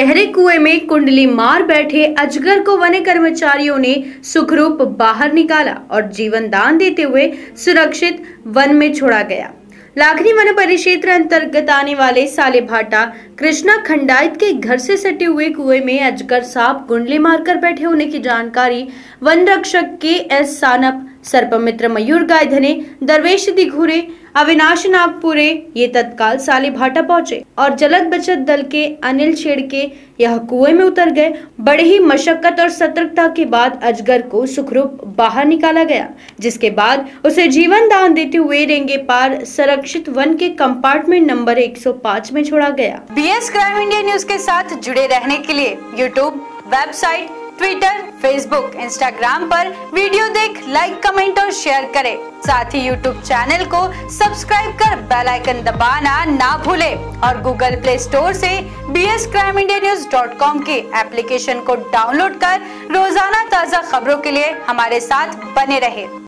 गहरे कुएं में कुंडली मार बैठे अजगर को वन्य कर्मचारियों ने सुखरूप बाहर निकाला और जीवन दान देते हुए सुरक्षित वन में छोड़ा गया। लाखनी वन परिक्षेत्र अंतर्गत आने वाले काले भाटा कृष्णा खंडायत के घर से सटे हुए कुएं में अजगर सांप कुंडली मारकर बैठे होने की जानकारी वन रक्षक के एस सानप, सर्पमित्र मयूर गायधने, दरवेश दिघुरे, अविनाश नागपुरे ये तत्काल काले भाटा पहुंचे और जल बचत दल के अनिल शेड के यह कुएं में उतर गए। बड़े ही मशक्कत और सतर्कता के बाद अजगर को सुखरूप बाहर निकाला गया, जिसके बाद उसे जीवन दान देते हुए रेंगे पार संरक्षित वन के कंपार्टमेंट नंबर 105 में छोड़ा गया। BS क्राइम इंडिया न्यूज के साथ जुड़े रहने के लिए YouTube, website, Twitter, Facebook, Instagram पर वीडियो देख लाइक, कमेंट और शेयर करें। साथ ही यूट्यूब चैनल को सब्सक्राइब कर बेल आइकन दबाना ना भूलें और गूगल प्ले स्टोर से bscrimeindianews.com की एप्लीकेशन को डाउनलोड कर रोजाना ताज़ा खबरों के लिए हमारे साथ बने रहें।